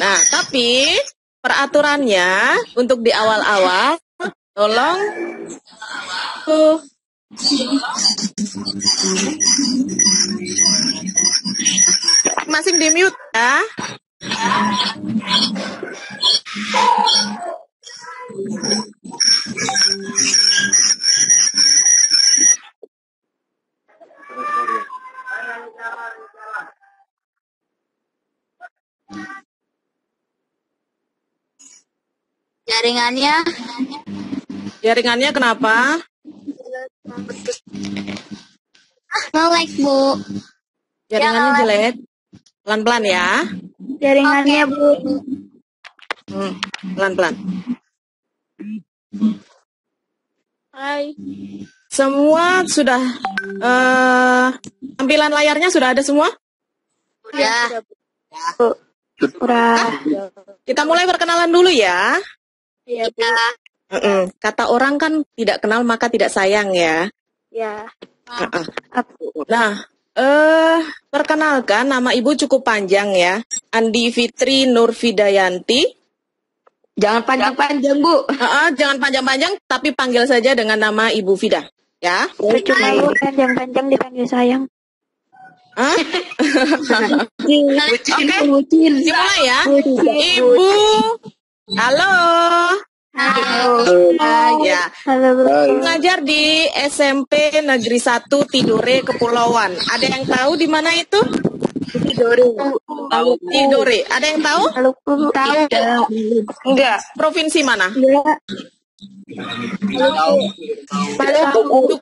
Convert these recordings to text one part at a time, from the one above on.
Nah, tapi peraturannya untuk di awal-awal tolong masing di mute ya. Jaringannya kenapa? Nge-lag, Bu. Jaringannya jelek. Pelan-pelan ya. Jaringannya, okay, Bu. Pelan-pelan. Hai. Semua sudah tampilan layarnya sudah ada semua? Sudah. Kita mulai perkenalan dulu ya. Iya, Bu. Kata orang kan tidak kenal maka tidak sayang ya. Ya. Nah, perkenalkan nama Ibu cukup panjang ya. Andy Fitri Nur Vidayanti. Jangan panjang-panjang, Bu. Jangan panjang-panjang, tapi panggil saja dengan nama Ibu Vida, ya. Cuma Bu panjang-panjang dipanggil sayang. Hah? Oke, dimulai ya. Ibu. Halo. Ya. Mengajar di SMP Negeri 1 Tidore Kepulauan. Ada yang tahu di mana itu? Tidore. Ada yang tahu? Tahu. Enggak. Provinsi mana? Enggak. Maluku.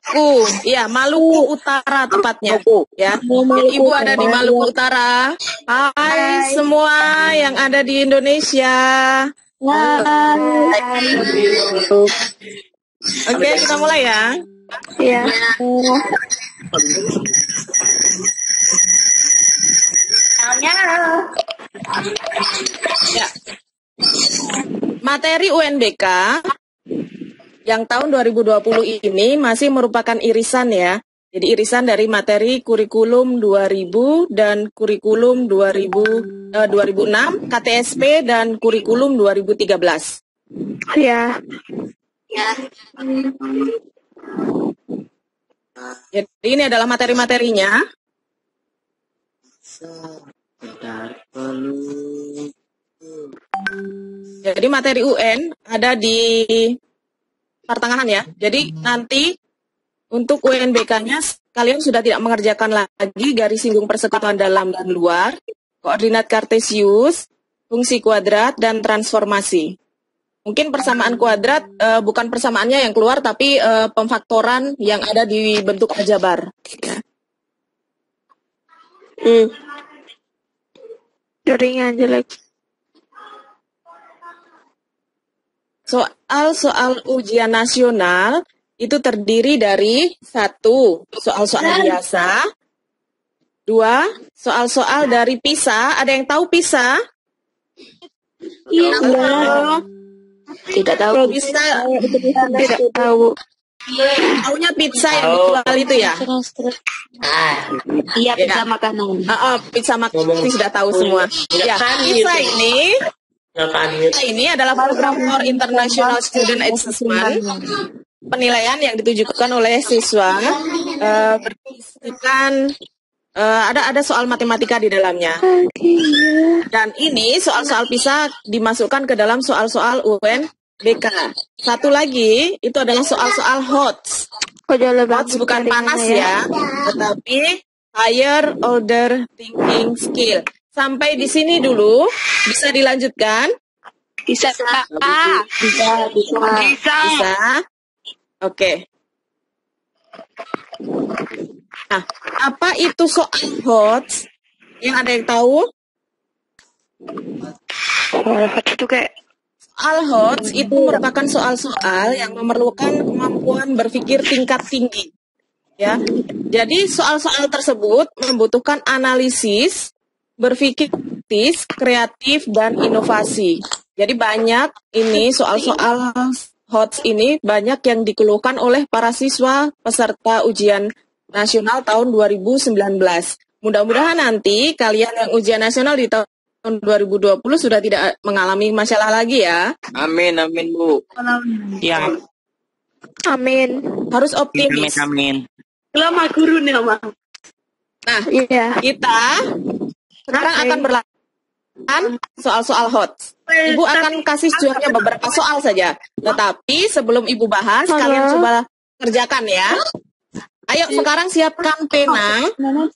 Ya, Maluku Utara tepatnya. Ya. Ibu ada di Maluku Utara. Hai semua yang ada di Indonesia. Oke, kita mulai ya. Iya. Ya. Materi UNBK yang tahun 2020 ini masih merupakan irisan ya. Jadi irisan dari materi kurikulum 2000 dan kurikulum 2006, KTSP dan kurikulum 2013. Ya. Ya. Jadi ini adalah materi-materinya. Jadi materi UN ada di pertengahan ya. Jadi nanti untuk UNBK-nya kalian sudah tidak mengerjakan lagi garis singgung persekutuan dalam dan luar, koordinat kartesius, fungsi kuadrat, dan transformasi. Mungkin persamaan kuadrat bukan persamaannya yang keluar, tapi pemfaktoran yang ada di bentuk aljabar. Jaringan jelek. Soal-soal ujian nasional itu terdiri dari 1. Soal-soal biasa. 2. Soal-soal dari PISA. Ada yang tahu PISA? Iya. Tidak tahu. PISA tidak tahu. Taunya pizza yang dijual itu ya? Iya, pizza makanan. Pizza makanan sudah tahu semua. Ya, PISA ini adalah program for international student assessment. Penilaian yang ditujukan oleh siswa berdasarkan ada soal matematika di dalamnya. Dan ini soal-soal PISA dimasukkan ke dalam soal-soal UNBK. Satu lagi itu adalah soal-soal HOTS. HOTS bukan panas ya, tetapi higher order thinking skill. Sampai di sini dulu, bisa dilanjutkan? Bisa. Oke. Nah, apa itu soal HOTS? Yang ada yang tahu? Soal HOTS itu merupakan soal-soal yang memerlukan kemampuan berpikir tingkat tinggi. Ya. Jadi soal-soal tersebut membutuhkan analisis, berpikir kritis, kreatif, dan inovasi. Jadi banyak ini soal-soal HOTS ini banyak yang dikeluhkan oleh para siswa peserta ujian nasional tahun 2019. Mudah-mudahan nanti kalian yang ujian nasional di tahun tahun 2020 sudah tidak mengalami masalah lagi ya. Amin, amin Bu. Ya. Amin. Harus optimis. Amin, amin. Lama guru nih, Mama. Nah, iya. Kita sekarang akan berlakukan soal-soal HOTS. Ibu akan kasih jawabnya beberapa soal saja. Tetapi sebelum Ibu bahas, kalian coba kerjakan ya. Ayo sekarang siapkan pena,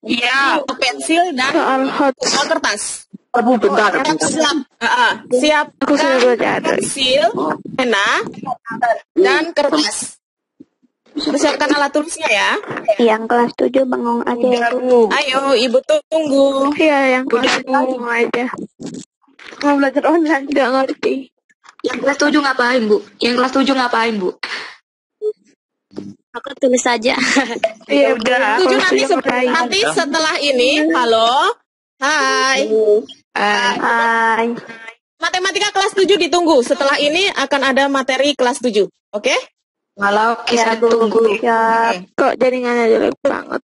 iya, pensil dan soal kertas. Bentar, siapkan pensil, pena, dan kertas. Siapkan alat tulisnya ya. Yang kelas 7 bengong aja. Ayo Ibu tunggu. Iya, yang kelas 7 bengong aja. Mau belajar online, nggak ngerti. Yang kelas 7 ngapain Bu? Yang kelas 7 ngapain Bu? Aku tulis saja. Iya udah. Tujuh nanti setelah ini, halo, hai. Hai. Matematika kelas 7 ditunggu. Setelah ini akan ada materi kelas 7, oke? Kalau kita tunggu. Ya. Kok jaringannya jelek banget?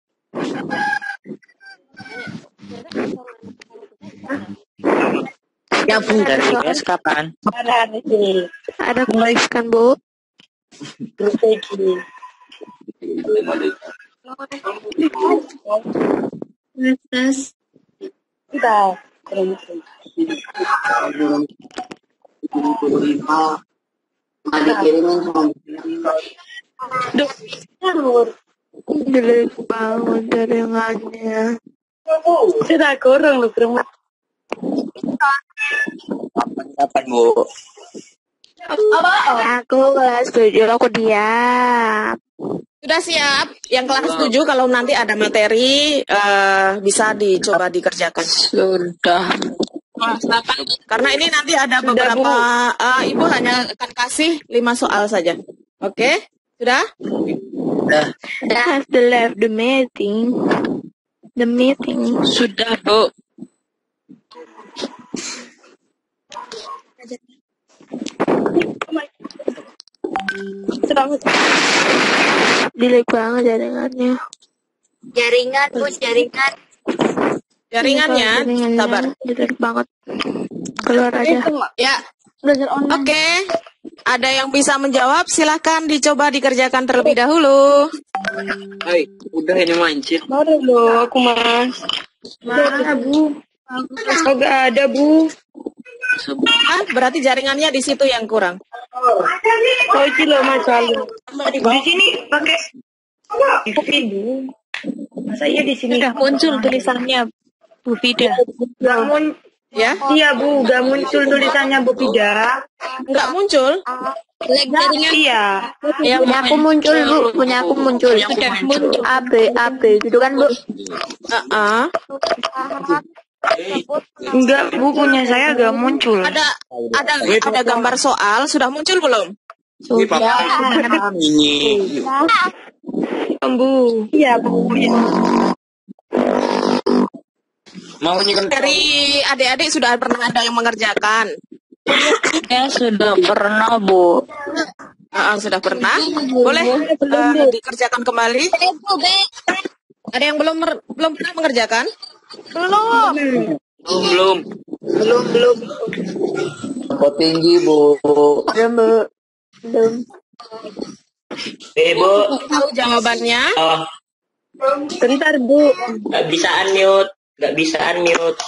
Ya Bu, dari UAS kapan? Ada kuis kan Bu? Kapan Bu? Aku kelas 7, aku diam. Sudah siap? Yang kelas 7 kalau nanti ada materi bisa dicoba dikerjakan. Sudah. Karena ini nanti ada beberapa, Ibu hanya akan kasih 5 soal saja. Oke? Sudah? Sudah. After left the meeting. Sudah Bu. Dilek banget jaringannya. Jaringan Bu, jaringan. Jaringannya, sabar. Dilek banget. Keluar aja. Ya. Oke. Ada yang bisa menjawab? Silahkan dicoba dikerjakan terlebih dahulu. Hai, udah ini mancing. Baru loh aku Mas. Mana Bu? Aku gak ada Bu. Ah, berarti jaringannya di situ yang kurang. Oh, itu loh Mas Walu. Di sini pakai. Bu Fida. Masanya di sini udah muncul tulisannya Bu Fida. Ya? Iya Bu, udah muncul tulisannya Bu Fida. Enggak muncul? Jaringan. Iya. Ya, punya aku muncul Bu, punya aku muncul. Sudah muncul. AB gitu kan Bu? Heeh. Enggak Bu, punya saya gak muncul. Ada gambar soal sudah muncul belum? Sudah. Bu. Iya Bu. Dari adik-adik sudah pernah ada yang mengerjakan? Ya sudah pernah Bu. Sudah pernah. Boleh dikerjakan kembali. Ada yang belum pernah mengerjakan? Belum. Kok tinggi Bu? Ya Bu. Belum. Bu. Tahu jawabannya? Bentar Bu. Gak bisa unmute.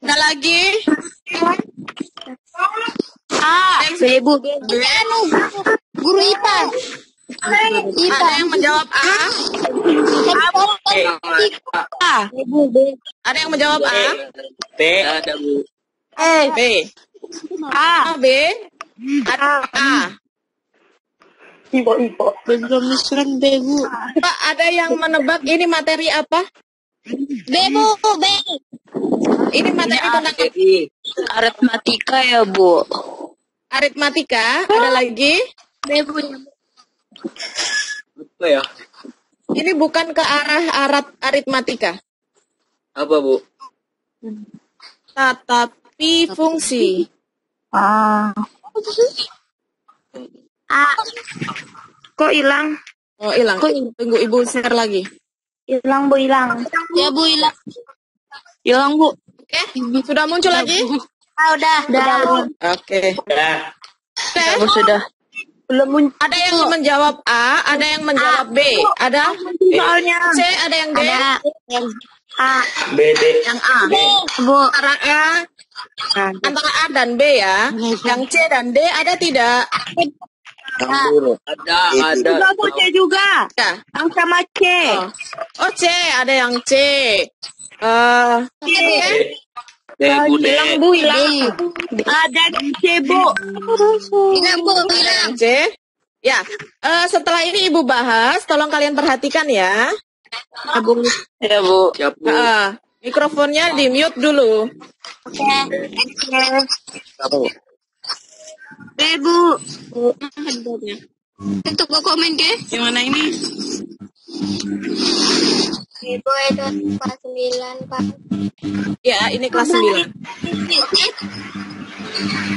Ada lagi. Bu. Guru IPA. Ada yang menjawab A. Ada yang menjawab A. B ada Bu. B. A B. Ada A. Ibu. Belum serang B Bu. Pak, ada yang menebak ini materi apa? B Bu, B. Ini materi tentang aritmatika ya Bu. Aritmatika, ada lagi? B Bu. Apa ya? Ini bukan ke arah aritmatika. Apa Bu? Tatap Pi fungsi. Kok hilang? Oh, hilang. Tunggu Ibu share lagi. Hilang, Bu, hilang. Ya, Bu, hilang. Hilang, Bu. Oke, sudah muncul lagi? Ah, udah. Oke. Udah. Kamu sudah. Belum ada yang menjawab A, ada yang menjawab B, ada soalnya C, ada yang D, ada yang A, B, D, yang A, B. Bu, antara A, antara A dan B ya, yang C dan D ada tidak? Ada. Juga Bu, C juga, yang sama C. Oh C, ada yang C. Hilang Bu, hilang. Ada C Bu. Hilang Bu, hilang. C. Ya, setelah ini Ibu bahas, tolong kalian perhatikan ya. Agung. Ya Bu. Mikrofonnya di mute dulu. Oke. B Bu. Untuk Bu komen ke? Gimana ini? Ibu itu kelas 9, Pak. Ya, ini kelas 9.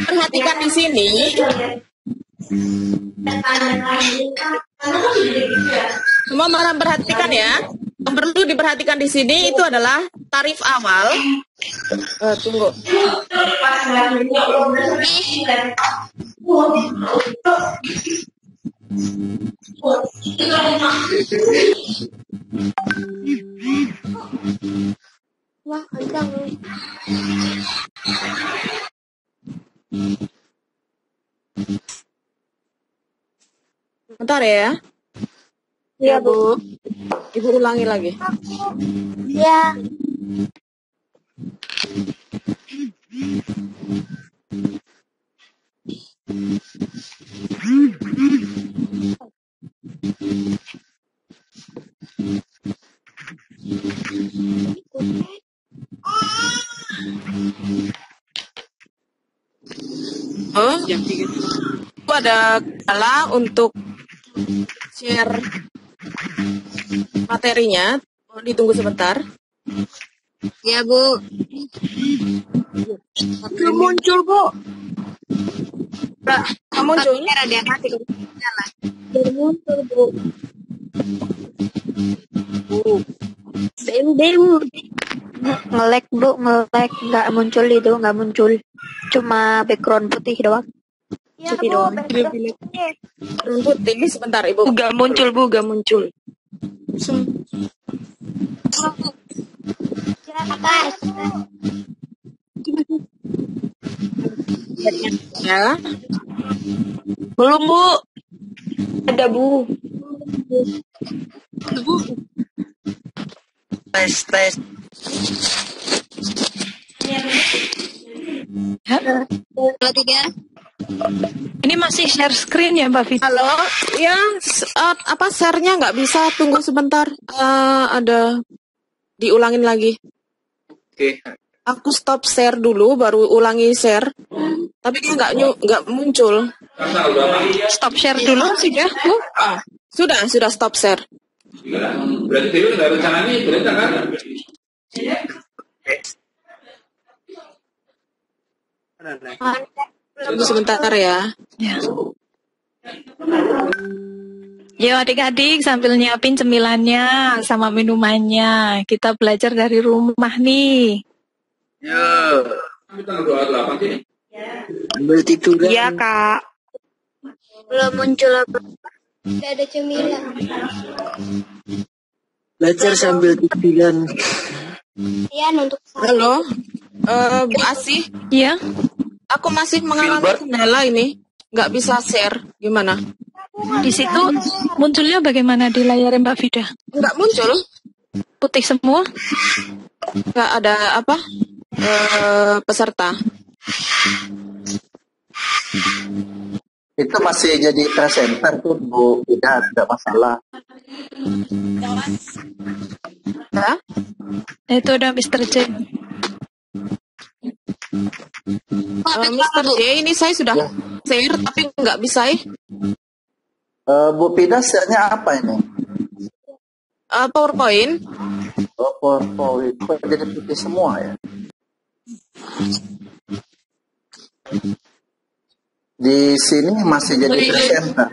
Perhatikan di sini. Semua orang perhatikan ya. Yang perlu diperhatikan di sini itu adalah tarif awal. Tunggu. Wah, kencang. Bentar ya. Iya, Bu. Ibu ulangi lagi. Iya. Oh, jam 3. Itu ada kala untuk share materinya. Mohon ditunggu sebentar. Ya, Bu. Belum muncul, Bu. Belum muncul. Belum muncul, Bu. Nge-lag Bu, nge-lag, nggak muncul itu, nggak muncul, cuma background putih doang. Ya, Bu, doang. Background putih, sebentar Ibu. Nggak muncul Bu, nggak muncul. Ya. Belum Bu. Ada Bu. Bu. Tes. Halo. Ini masih share screen ya, Mbak Fitri? Halo. Ya, apa share-nya nggak bisa? Tunggu sebentar. Ada diulangin lagi. Oke. Aku stop share dulu, baru ulangi share. Tapi dia nggak muncul. Stop share dulu sudah, Bu. Sudah stop share. Berarti udah rencana ini berita kan? Tunggu sebentar ya. Yo adik-adik, sambil nyiapin cemilannya sama minumannya, kita belajar dari rumah nih. Yo. Iya Kak. Belum muncul apa? Tidak ada cemilan. Belajar sambil cemilan. Iya, untuk saya. Halo, Bu Asih. Iya. Aku masih mengalami kendala ini, nggak bisa share. Gimana? Di situ munculnya bagaimana di layar Mbak Vida? Nggak muncul. Putih semua. Nggak ada apa? Peserta. Itu masih jadi presenter tuh Bu, tidak ada masalah. Nah, itu udah Mr. J. Mr. J ini saya sudah share tapi nggak bisa ya. Bu Pida share-nya apa ini? PowerPoint. Oh, PowerPoint. Jadi putih semua ya. Di sini masih jadi presenter.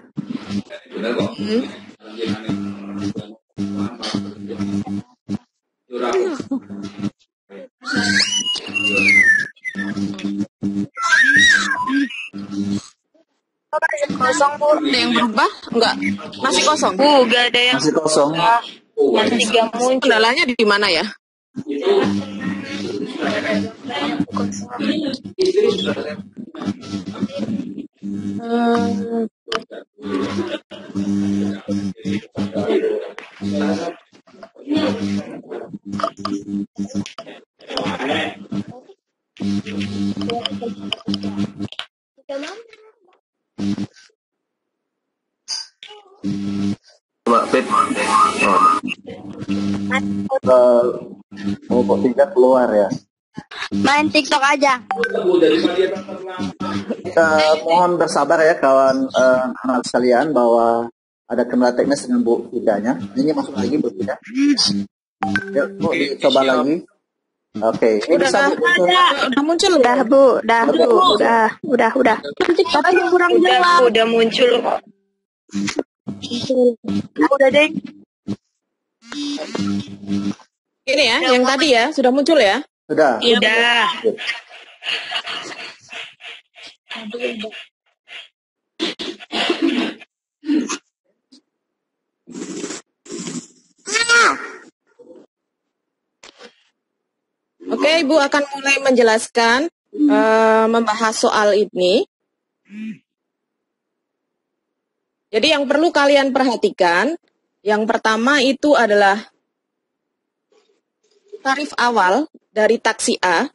Kosong pun ada yang berubah? Enggak, masih kosong. Enggak ada yang masih kosong. Yang tiga muncul. Kendalanya di mana ya? Coba Pip. Oh kok tidak keluar ya? Main TikTok aja. Mohon bersabar ya kawan anak sekalian bahwa ada kendala teknis dengan Bu Vidanya. Ini masuk lagi Bu Vida. Ya, Bu, coba lagi. Oke. Okay. Udah muncul udah Bu, udah. Tapi kurang jelas. Udah muncul kok. Udah deh. Ini ya, yang tadi ya, sudah muncul ya? Sudah. Udah. Oke, Ibu akan mulai menjelaskan membahas soal ini. Jadi yang perlu kalian perhatikan, yang pertama itu adalah tarif awal dari taksi A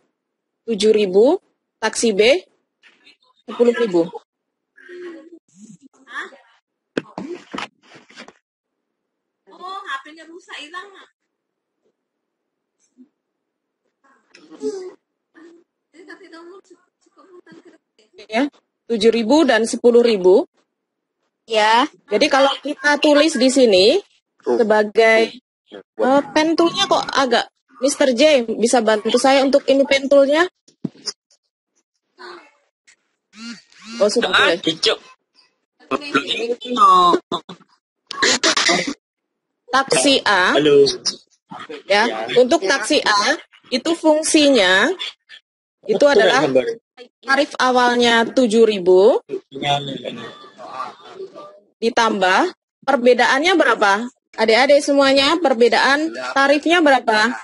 7.000, taksi B 10.000. Oh, HP-nya rusak hilang. Ya, 7.000 dan 10.000. Ya. Jadi kalau kita tulis di sini sebagai pentulnya kok agak Mr. J, bisa bantu saya untuk ini pentulnya? Oh, sudah boleh. Taksi A. Halo. Ya, untuk taksi A itu fungsinya itu adalah tarif awalnya 7.000 ditambah perbedaannya berapa? Adik-adik semuanya, perbedaan tarifnya berapa?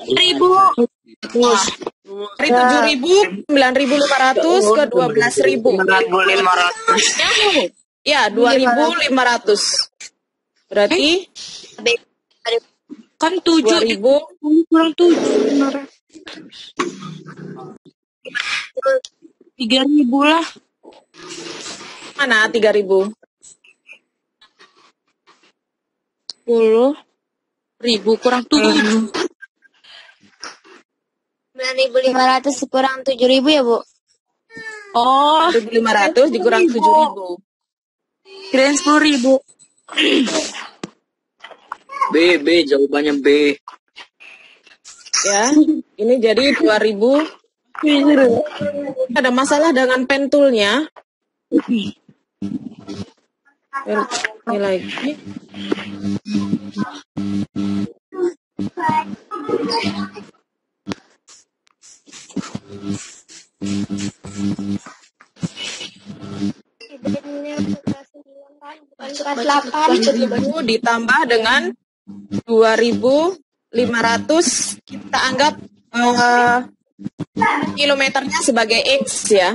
1.000. Dari 7.000, 9.500 ke 12.000. 2.500. Ya, 2.500. Berarti kan 7.000 kurang 7.500. 3.000 lah. Mana 3.000? 10.000 kurang 7.000. 9.500 kurang 7.000 ya, Bu? Oh, 9.500 dikurang 7.000. Kirain 10.000. B, jawabannya B. Ya, ini jadi 2.000. Ada masalah dengan pentulnya. Ini lagi. Ditambah dengan 2.500 kita anggap kilometernya sebagai X ya.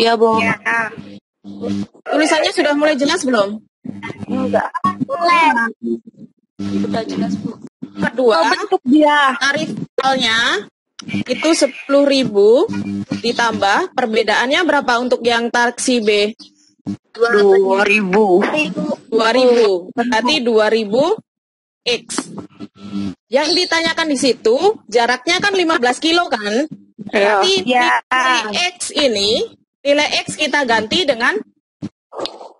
Iya, Bu. Ya. Tulisannya sudah mulai jelas belum? Enggak. Mulai. Sudah jelas, Bu. Kedua, bentuk dia. Tarif awalnya itu 10.000 ditambah perbedaannya berapa untuk yang taksi B? 2.000. 2.000. Berarti 2.000 X. Yang ditanyakan di situ jaraknya kan 15 kilo kan? Berarti ya. X ini nilai X kita ganti dengan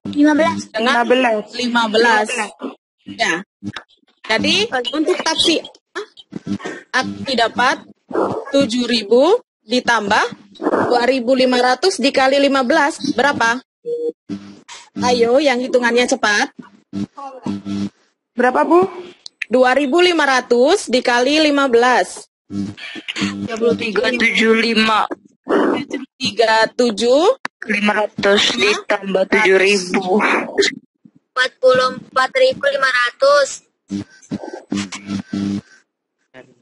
15. Ya. Jadi untuk taksi A didapat 7.000 ditambah 2.500 dikali 15 berapa? Ayo yang hitungannya cepat. Berapa, Bu? 2.500 dikali 15. 3375. 37.500 ditambah 7.000. 44.500.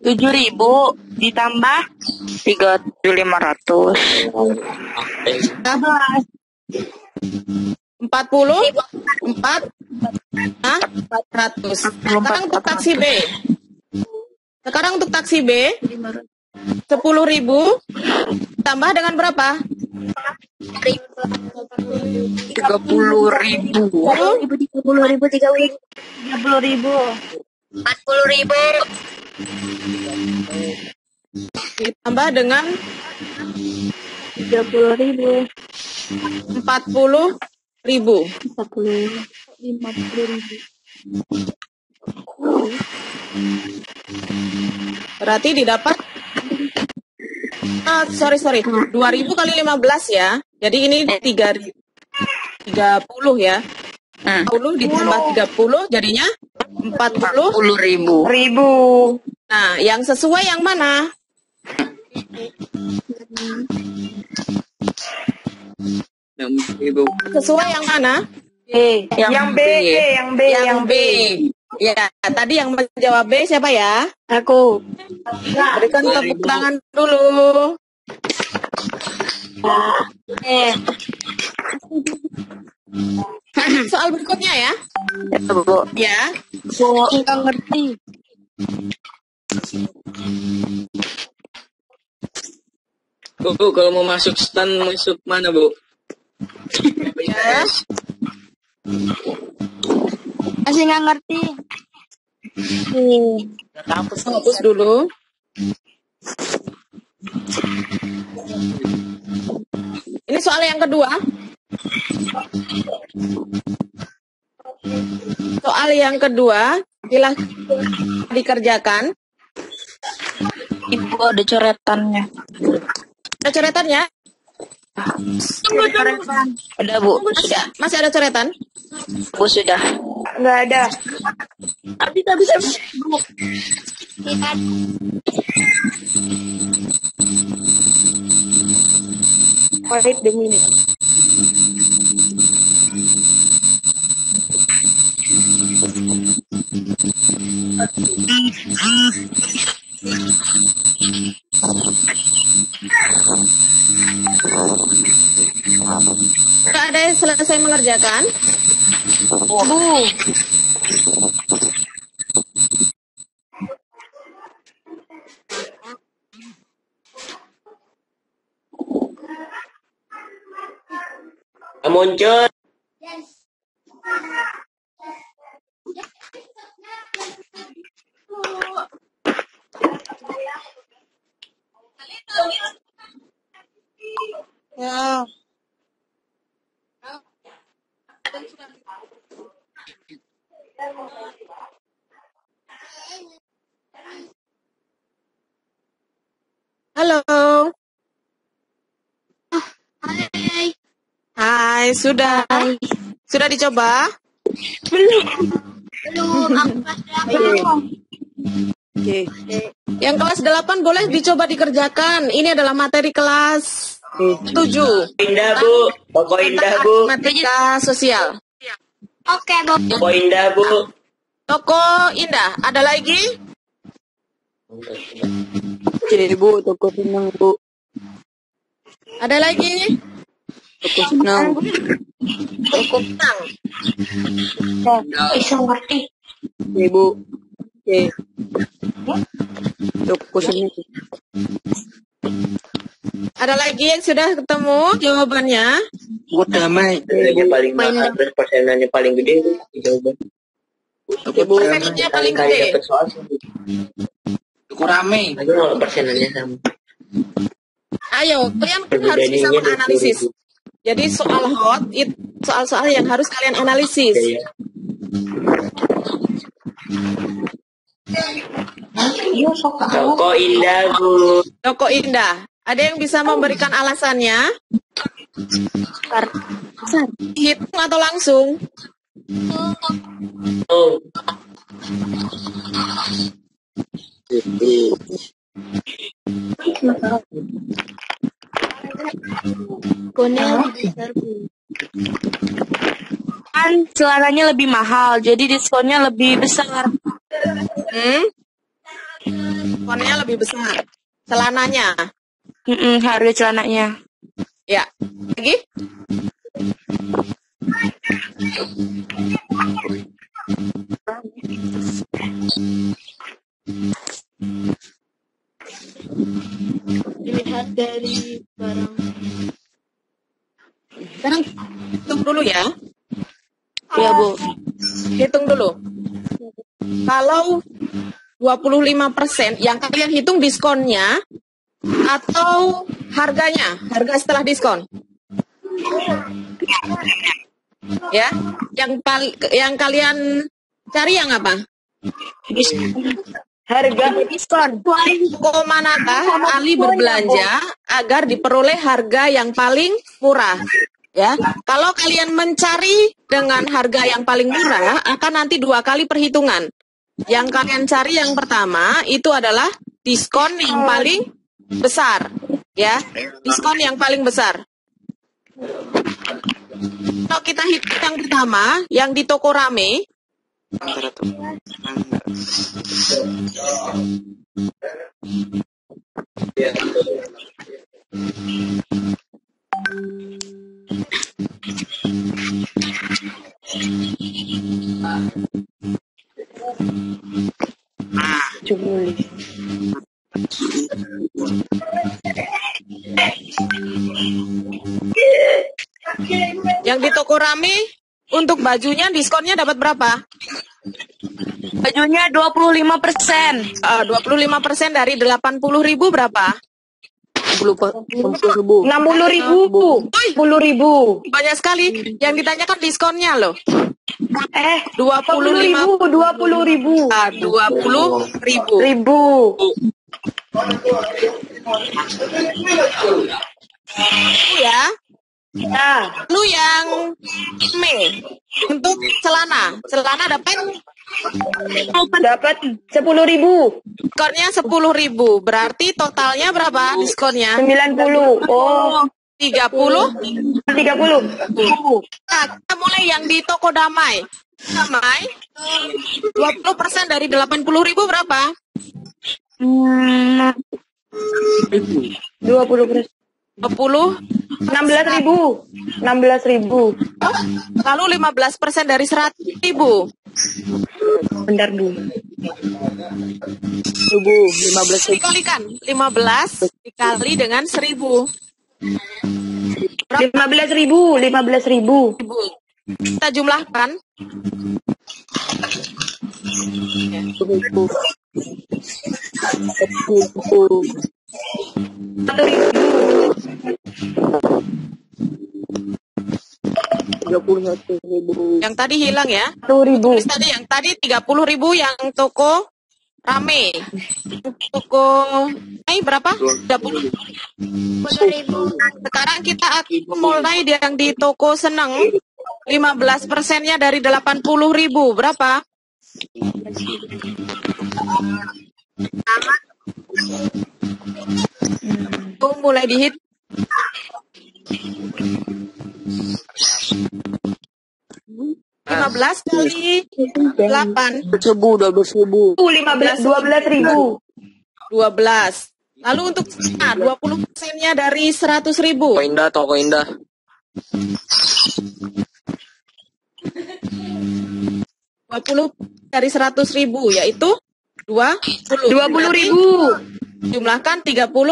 7.000 ditambah 3.500. 44.400. Sekarang untuk taksi B. Sekarang untuk taksi B 10.000 tambah dengan berapa? 30.000. 30.000. 40.000. Ditambah dengan 30.000. 40.000. 50.000. Berarti didapat. Ah, sorry. 2.000 kali 15 ya. Jadi ini 30 ya. 10 ditambah 30 jadinya 40.000. Nah, yang sesuai yang mana? Sesuai yang mana? B. Yang B. Ya, tadi yang menjawab B siapa ya? Aku. Berikan tepuk tangan dulu. Soal berikutnya ya. Ya, Bu. Enggak ngerti. Bu, kalau mau masuk stand masuk mana, Bu? Ya. Masih nggak ngerti. Hapus dulu. Ini soal yang kedua. Soal yang kedua, dikerjakan. Ibu ada coretannya. Ada coretannya? Ada, Bu. Sudah. Masih ada coretan? Bu, sudah. Nggak ada. Habis. Bu. Wait a minute. Tidak ada yang selesai mengerjakan. Muncul. Ya. Halo. Hai. Hai, sudah. Hai. Sudah dicoba? Belum. Belum. Oke. Yang kelas 8 boleh dicoba dikerjakan. Ini adalah materi kelas 7. Indah, Bu. Pokok indah, Bu. Matematika sosial. Oke, Bu. Toko indah, Bu. Toko indah. Ada lagi? Jadi, Bu, toko pinang, Bu. Ada lagi? Toko pinang. Toko pinang. Bisa ngerti. Iya, Bu. Oke. Toko seni. Ada lagi yang sudah ketemu jawabannya? Gue damai. Paling mahal, terus persenannya paling gede jawaban. Persenannya paling gede. Cukup rame. Aduh, persenannya sama. Ayo, kalian harus bisa menganalisis. Jadi soal hot, soal-soal yang harus kalian analisis. Toko indah, Bu. Toko indah. Ada yang bisa memberikan alasannya? Hitung atau langsung? Konel kan celananya lebih mahal, jadi diskonnya lebih besar. Diskonnya lebih besar. Celananya. Harga celananya. Ya. Lagi? Dilihat dari barang. Sekarang hitung dulu ya. Ya Bu, hitung dulu. Kalau 25% yang kalian hitung diskonnya atau harganya, harga setelah diskon. Ya, yang kalian cari yang apa? Harga diskon. Komanakah Ali berbelanja agar diperoleh harga yang paling murah? Ya, kalau kalian mencari dengan harga yang paling murah, akan nanti dua kali perhitungan. Yang kalian cari yang pertama itu adalah diskon yang paling besar, ya, diskon yang paling besar. Kalau kita hitung yang pertama, yang di toko rame, yang di toko rame untuk bajunya diskonnya dapat berapa? Bajunya 25%. 25% dari 80.000 berapa? 60.000. 60.000. Banyak sekali. Yang ditanyakan diskonnya loh. 20.000. 20.000. Ya. Nah, lu yang Mei untuk celana dapat 10.000. Diskonnya 10.000, berarti totalnya berapa diskonnya? 90. 30. Nah, kita mulai yang di toko Damai. Damai 20% dari 80.000 berapa? 16.000. Lalu 15% dari 100.000. Bentar Bu. 15.000. Dikalikan 15 dikali dengan 1.000. 15.000. Kita jumlahkan. 1.000. 31.000. Yang tadi hilang ya? 1.000. Tadi yang tadi 30.000 yang toko rame. Toko berapa? 30.000. Sekarang kita akan mulai yang di toko Seneng. 15%-nya dari 80.000 berapa? Itu mulai dihit. Dua belas ribu. Lalu untuk 20%-nya dari 100.000. Toko Indah. 20 dari 100.000 yaitu 20.000. Jumlahkan 32.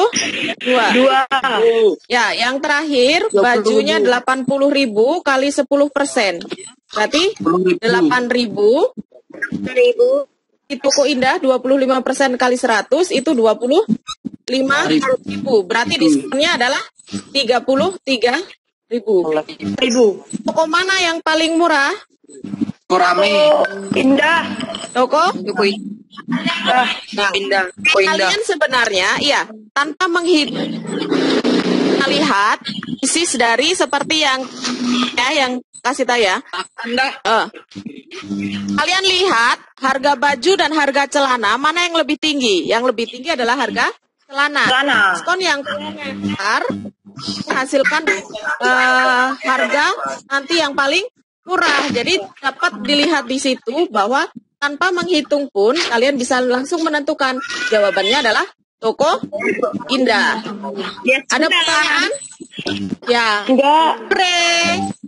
Ya, yang terakhir bajunya 80.000 kali 10%. Berarti 8.000. Di toko Indah 25% kali 100 itu 25.000. Berarti diskonnya adalah 33.000. Toko mana yang paling murah? Toko Indah. Toko Indah. Kalian sebenarnya, iya, tanpa melihat isis dari seperti yang kasih tahu ya. Kalian lihat harga baju dan harga celana mana yang lebih tinggi? Yang lebih tinggi adalah harga celana. Diskon yang besar menghasilkan harga nanti yang paling murah. Jadi dapat dilihat di situ bahwa tanpa menghitung pun kalian bisa langsung menentukan. Jawabannya adalah toko Indah. Yes, ada pertanyaan? Ya. Enggak.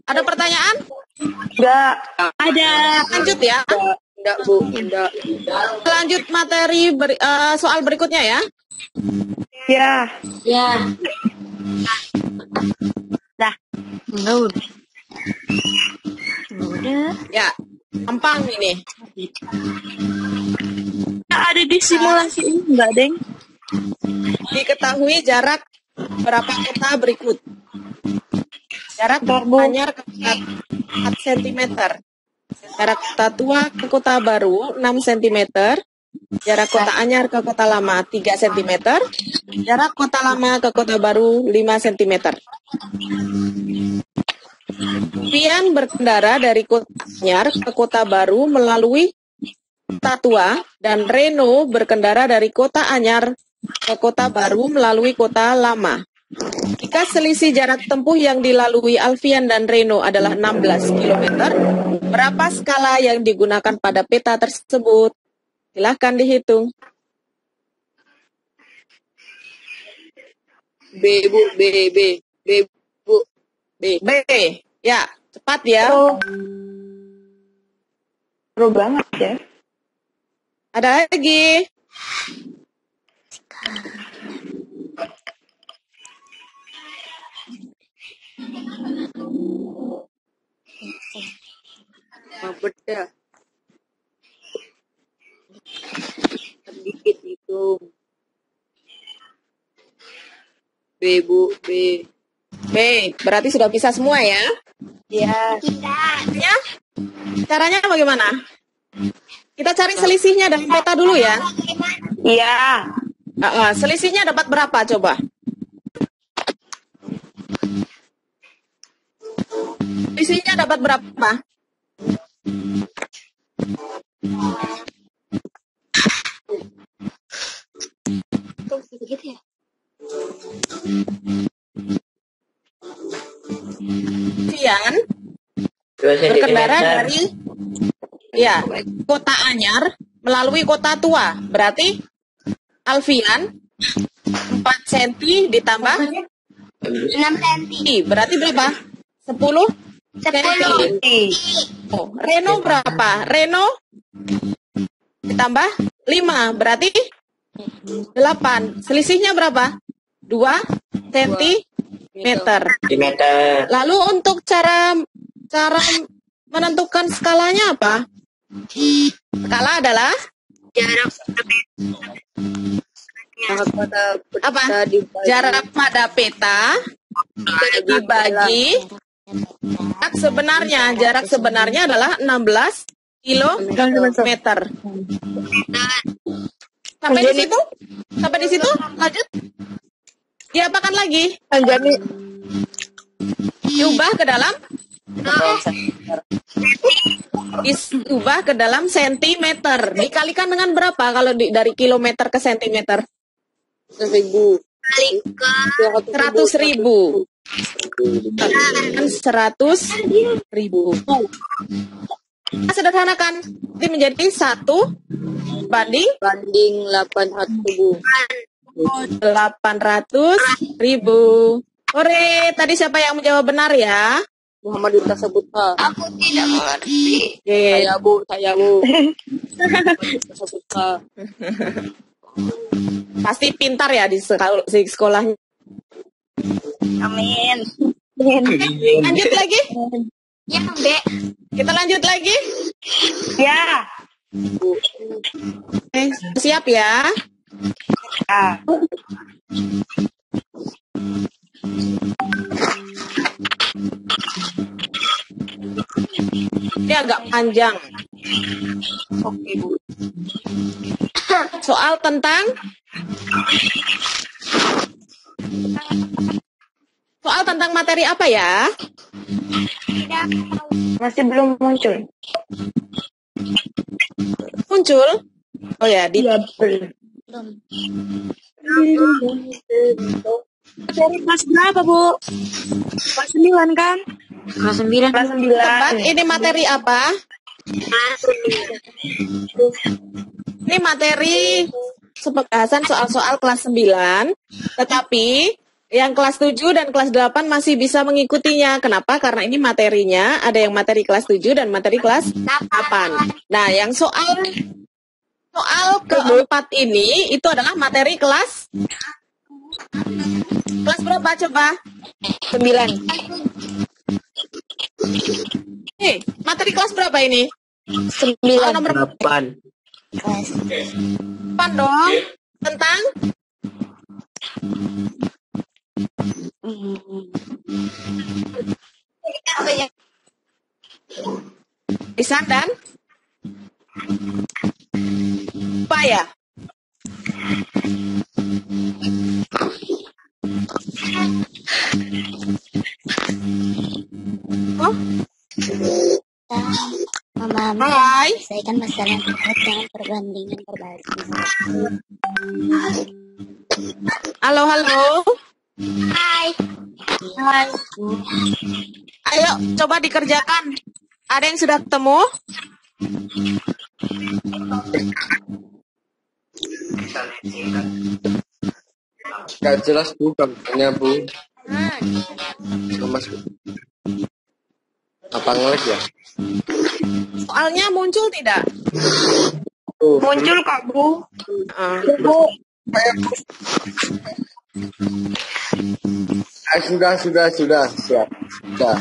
Ada pertanyaan? Enggak. Ada. Lanjut ya. Enggak, Bu. Enggak. Lanjut materi soal berikutnya ya. Ya. Ya. Dah. Udah. Ya. Gampang ini. Ada di simulasi ini enggak, Deng? Diketahui jarak berapa kota berikut. Jarak anyar ke 4 cm. Jarak kota tua ke kota baru 6 cm. Jarak kota anyar ke kota lama 3 cm. Jarak kota lama ke kota baru 5 cm. Alfian berkendara dari kota Anyar ke kota baru melalui kota tua dan Reno berkendara dari kota Anyar ke kota baru melalui kota lama. Jika selisih jarak tempuh yang dilalui Alfian dan Reno adalah 16 km, berapa skala yang digunakan pada peta tersebut? Silahkan dihitung. B. Ya, cepat ya. Seru banget ya. Ada lagi. Beda. Sedikit itu. B. Berarti sudah bisa semua ya? Iya. Ya. Caranya bagaimana? Kita cari selisihnya dari peta dulu ya. Iya. Selisihnya dapat berapa coba? Selisihnya dapat berapa? Tuh sedikit ya. Sian berkendara dari kota Anyar melalui kota tua, berarti Alfian 4 cm ditambah 6 cm, berarti berapa? 10 cm. Reno berapa? Reno ditambah 5, berarti 8. Selisihnya berapa? 2 cm. Lalu untuk cara menentukan skalanya apa? Skala adalah jarak pada peta apa? Jarak pada peta dibagi jarak sebenarnya. Jarak sebenarnya adalah 16 kilometer. Sampai di situ? Sampai di situ? Lanjut. Diapakan lagi? Anjani. Diubah ke dalam? Diubah ke dalam sentimeter. Dikalikan dengan berapa kalau dari kilometer ke sentimeter? 100.000. Kalikan 100.000. Nah, sederhanakan ini menjadi 1 banding 81.000. 800.000. Hore, tadi siapa yang menjawab benar ya? Muhammad Utara sebut. Aku tidak mengerti. Saya Bu, saya Bu. Pasti pintar ya di sekolahnya. Amin. Lanjut lagi? Ya, B. Kita lanjut lagi? Ya. Siap ya? Ini agak panjang. Oke, Bu. Soal tentang materi apa ya? Tidak tahu. Masih belum muncul. Muncul? Oh ya, di belum. Dari kelas berapa, Bu? Kelas 9 kan? Kelas 9. Kelas 9. Tepat, ini materi apa? Ini materi pembahasan soal-soal kelas 9, tetapi yang kelas 7 dan kelas 8 masih bisa mengikutinya. Kenapa? Karena ini materinya ada yang materi kelas 7 dan materi kelas 8. Nah, yang soal keempat ini itu adalah materi kelas berapa coba? 9. Hei, materi kelas berapa ini? 9. Nomor 8. 8 dong. Tentang lisan dan upaya. Oh, Mama, selesaikan masalah dengan perbandingan perbalikan. Halo, halo. Hai. Hai. Ayo coba dikerjakan. Ada yang sudah ketemu? Gak jelas Bu, bangkanya Bu. Mas, apa ngelag ya? Soalnya muncul tidak? Muncul kok Bu. Bu. Sudah siap. Sudah.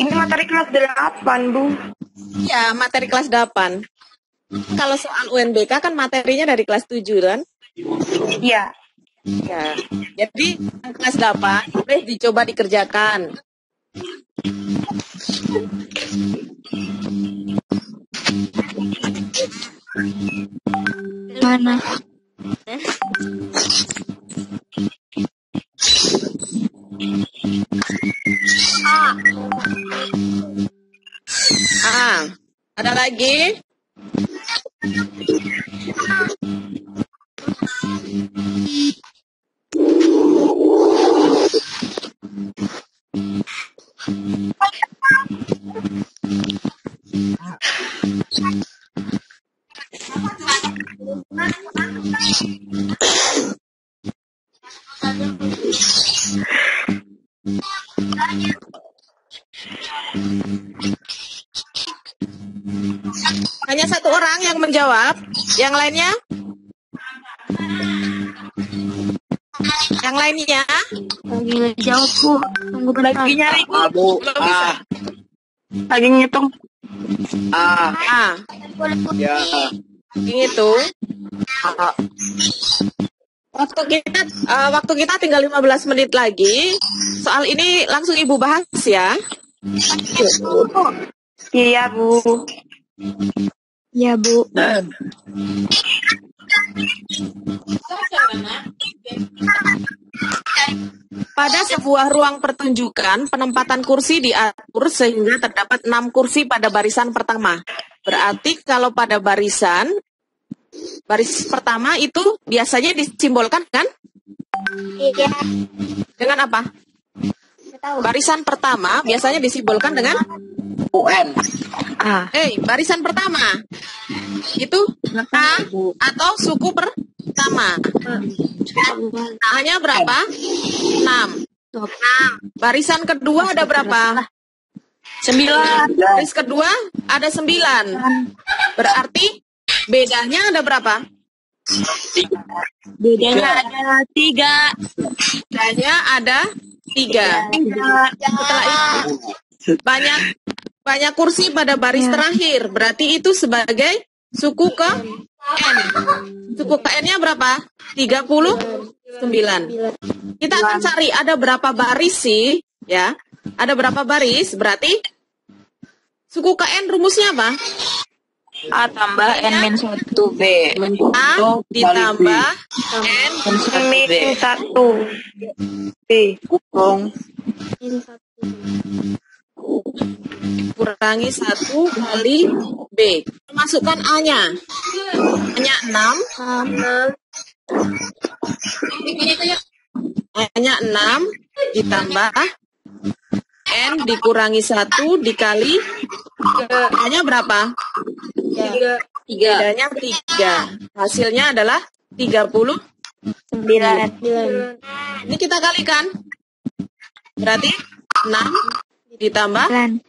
Ini materi kelas 8, Bu. Ya, materi kelas 8. Kalau soal UNBK kan materinya dari kelas 7 kan? Iya. Ya. Jadi kelas 8 boleh dicoba dikerjakan. Mana? Ada lagi? Hanya satu orang yang menjawab, yang lainnya? Yang lainnya? Lagi menjawab, Bu. Tunggu lagi nyari, Bu. Belum bisa. Lagi ngitung. Ya. Lagi ngitung. Waktu kita tinggal 15 menit lagi. Soal ini langsung Ibu bahas ya. Iya, Bu. Ya, Bu. Pada sebuah ruang pertunjukan, penempatan kursi diatur sehingga terdapat 6 kursi pada barisan pertama. Berarti kalau pada baris pertama itu biasanya disimbolkan kan? Iya. Dengan apa? Barisan pertama biasanya disimbolkan dengan UN. Barisan pertama itu A atau suku pertama. Nah, hanya berapa? 6. Barisan kedua ada berapa? 9. Baris kedua ada 9. Berarti bedanya ada berapa? 3. Bedanya ada 3. Setelah itu banyak kursi pada baris terakhir, berarti itu sebagai suku ke N. Suku ke N-nya berapa? 39. Kita akan cari ada berapa baris sih, ya? Ada berapa baris? Berarti Suku KN rumusnya apa? A tambah N-1B. A ditambah N-1B. Kurangi 1 kali B. Masukkan A-nya. A-nya 6. A-nya 6 ditambah N dikurangi 1 dikali A-nya berapa? 3. A-nya 3. Hasilnya adalah 39. Ini kita kalikan. Berarti 6 ditambah 3.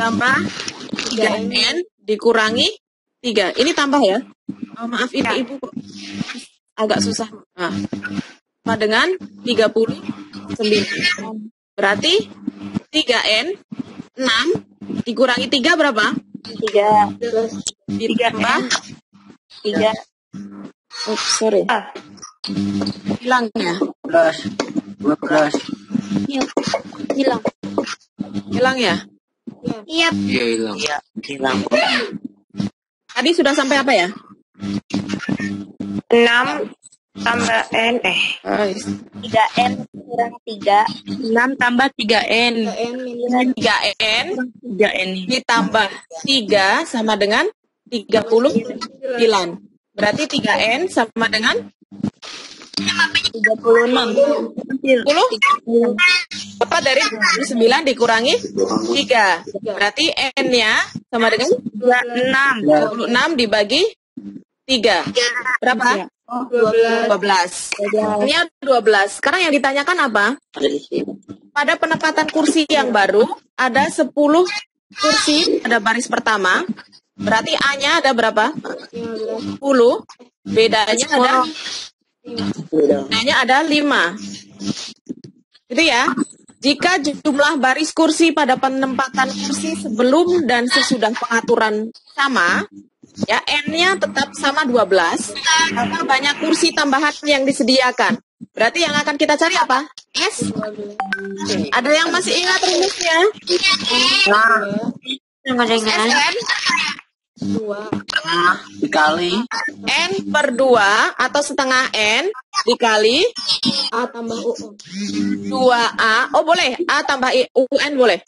Tambah 3N dikurangi 3. Ini tambah ya. Oh, maaf ini Ibu agak susah. Nah, sama dengan 39. Berarti 3N 6 dikurangi 3 berapa? 3. Ditambah 3. Oops, sorry. Hilangnya. 12. Hilang. Hilang ya? Iya. Iya, hilang. Iya, hilang. Tadi sudah sampai apa ya? 6 tambah N. 3N kurang 3. 6 tambah 3N. 3N. 3N. Ditambah 3 sama dengan 39. Berarti 3N sama dengan 36. 10 dapat dari 9 dikurangi 3. Berarti N-nya sama dengan 26. 26 dibagi 3. Berapa? 12. Ini 12. Sekarang yang ditanyakan apa? Pada penempatan kursi yang baru, ada 10 kursi pada baris pertama. Berarti A-nya ada berapa? 10. Bedanya ada 5. A-nya ada 5. Itu ya. Jika jumlah baris kursi pada penempatan kursi sebelum dan sesudah pengaturan sama, ya N-nya tetap sama 12. Maka banyak kursi tambahan yang disediakan. Berarti yang akan kita cari apa? S. Ada yang masih ingat rumusnya? S dikali N per 2 atau setengah N dikali A tambah UN. 2A. Oh boleh, A tambah UN boleh.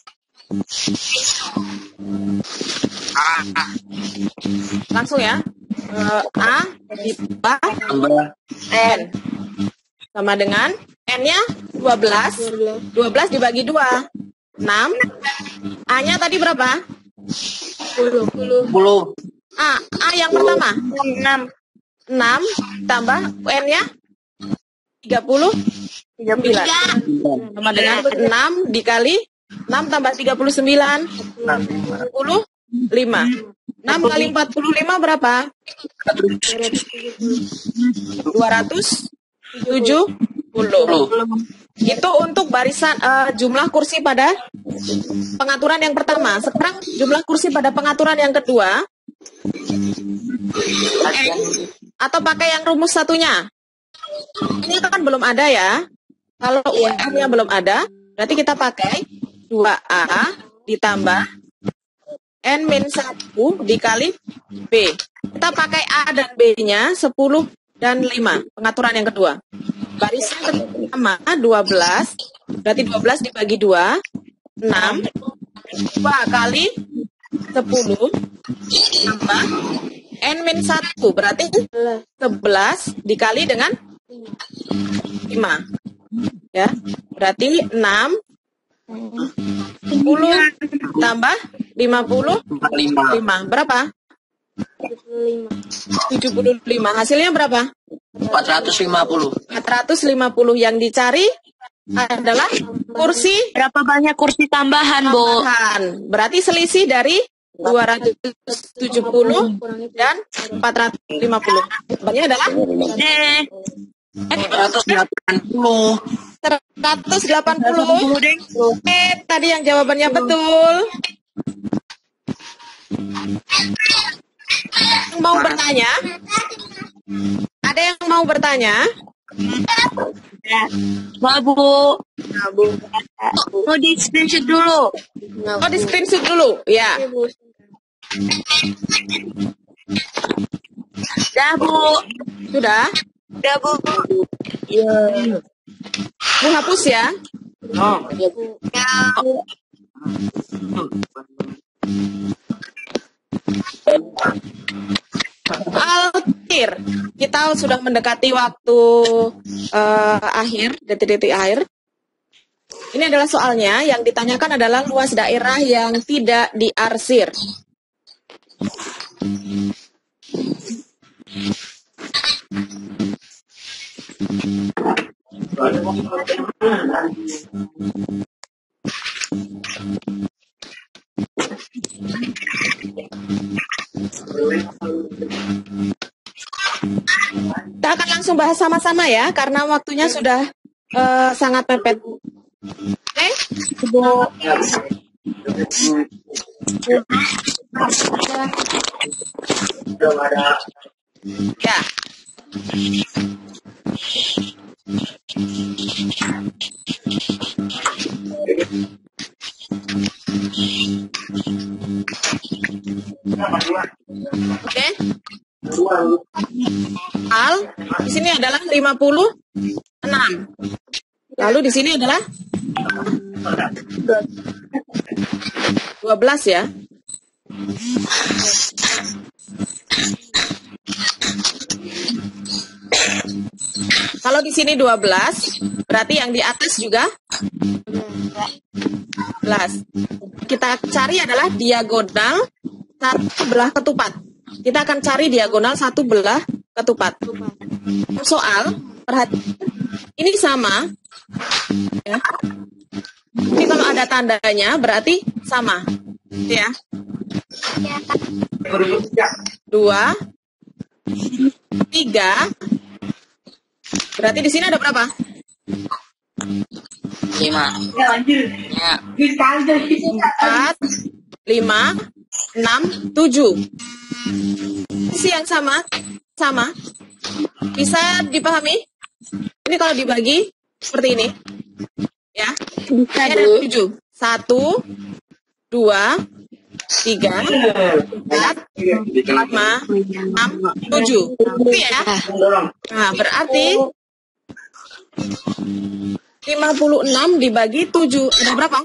Langsung ya. A ditambah N sama dengan N-nya 12. 12 dibagi 2, 6. A-nya tadi berapa? 10. A yang pertama 6 tambah N-nya 39 sama dengan 6 dikali 6 tambah 39 45. 6 kali 45 berapa? 270. Itu untuk barisan jumlah kursi pada pengaturan yang pertama. Sekarang jumlah kursi pada pengaturan yang kedua. Atau pakai yang rumus satunya. Ini kan belum ada ya. Kalau UN-nya belum ada, berarti kita pakai 2A ditambah N-1 dikali B. Kita pakai A dan B-nya 10 dan 5. Pengaturan yang kedua. Barisnya pertama 12, berarti 12 dibagi 2, 6, 2 kali 10, tambah N-1, berarti 11 dikali dengan 5. Ya, berarti 6, 10 tambah 55, berapa? 75. Hasilnya berapa? 450. Yang dicari adalah kursi. Berapa banyak kursi tambahan, Bu? Berarti selisih dari 270 dan 450. Jawabannya adalah D. 180. Tadi yang jawabannya betul. mau bertanya? Ada yang mau bertanya? Mau Bu. Mau di screenshot dulu. Oh, di screenshot dulu, ya. Sudah, Bu. Sudah? Sudah, Bu. Iya. Bu hapus ya? Oh, iya, Bu. Ya. Alfir, kita sudah mendekati waktu akhir, detik-detik akhir. Ini adalah soalnya, yang ditanyakan adalah luas daerah yang tidak diarsir. Kita akan langsung bahas sama-sama ya, karena waktunya sudah sangat mepet. Oke? Ya. Oke. Al, di sini adalah 56. Lalu di sini adalah 12 ya. Kalau di sini 12, berarti yang di atas juga 12. Kita cari adalah diagonal satu belah ketupat. Kita akan cari diagonal satu belah ketupat. Soal, perhatikan, ini sama. Ya. Ini kalau ada tandanya berarti sama. Ya. 2, 3. Berarti di sini ada berapa? 5, 4, 5, 6, 7. Isi yang sama, sama. Bisa dipahami? Ini kalau dibagi seperti ini, ya. Bisa ada 7. 1, 2, 3, 4, 5, 6, 7. Itu ya. Nah, berarti 56 dibagi 7 ada berapa?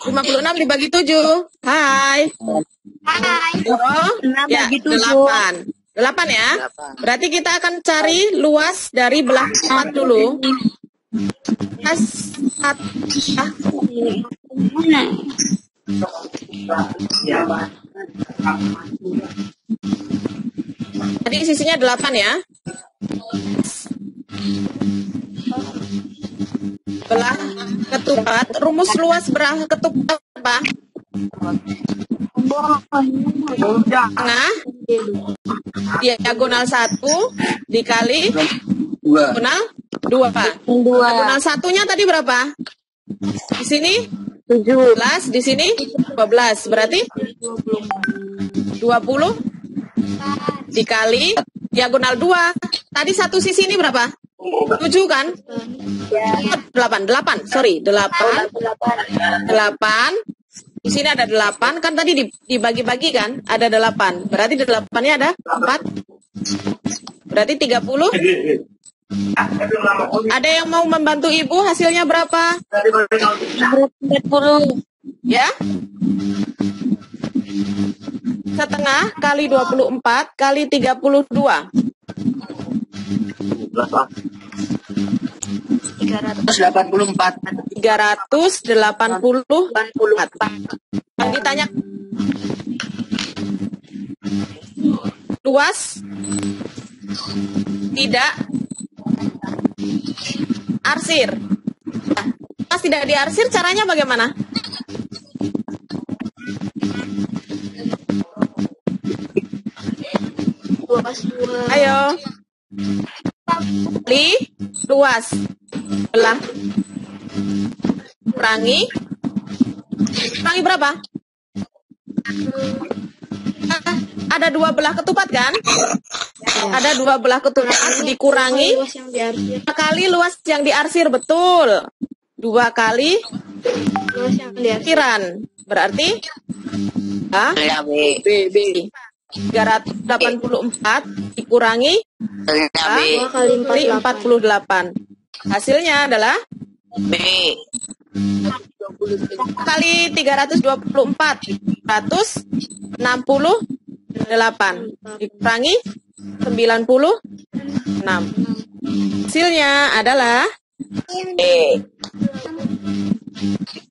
56 dibagi 7. Hai. Oh, 8 ya. Berarti kita akan cari luas dari belah ketupat dulu. Tadi sisinya 8 ya. Belah ketupat, rumus luas belah ketupat apa? Tengah diagonal 1 dikali diagonal 2. Diagonal satunya tadi berapa? Di sini 17, di sini 12. Berarti 20 dikali diagonal 2. Tadi satu sisi ini berapa? 7 kan? 8. Di sini ada 8 kan, tadi dibagi-bagi kan? Ada 8. Berarti 8-nya ada 4. Berarti 30. Ada yang mau membantu Ibu? Hasilnya berapa? 40. Ya? Setengah kali 24 kali 32. 384. 384. Yang ditanya luas tidak arsir. Pas tidak diarsir caranya bagaimana? Ayo. Kali luas belah kurangi berapa? Ada dua belah ketupat kan? Ada dua belah ketupat dikurangi dua kali luas yang diarsir, betul. Dua kali luas yang diarsiran. Berarti A B B 384 dikurangi A kali 48. Hasilnya adalah B kali 324 168 dikurangi 96. Hasilnya adalah E.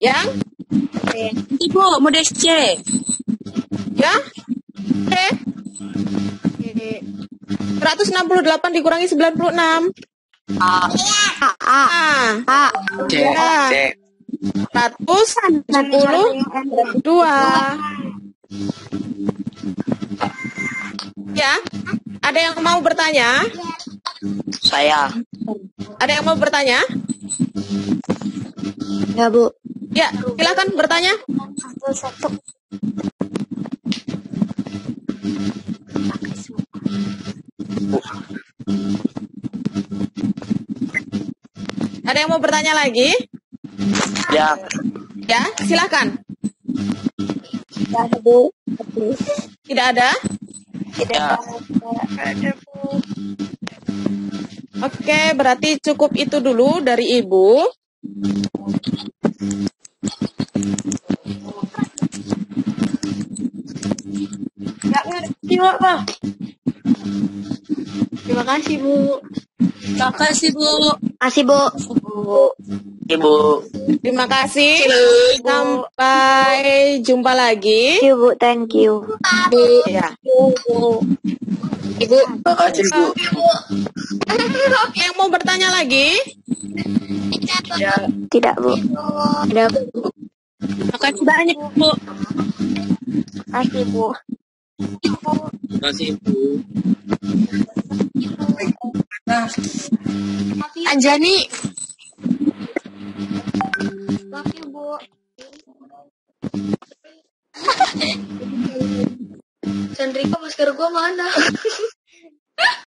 Yang Ibu model C. Ya? C. 168 dikurangi 96. A. C. 172. Ya, ada yang mau bertanya? Saya. Ada yang mau bertanya? Ya, Bu. Ya, silakan bertanya. Satu. Ada yang mau bertanya lagi? Ya. Ya, silakan. Tidak ada, Bu. Tidak ada? Tidak ada. Ya. Oke, berarti cukup itu dulu dari Ibu. Nggak ngerti, Pak. Terima kasih, Bu. Terima kasih, Bu. Kasih, Bu. Ibu. Terima kasih. Ibu. Sampai jumpa lagi. Ibu, thank you. Ibu. Ya. Ibu. Makasih, Bu. Yang mau bertanya lagi? Tidak, Bu. Tidak, Bu. Makasih banyak, Bu. Makasih, Bu. Makasih, Bu. Anjani. Makasih, Bu. Sandrika masker gua mana?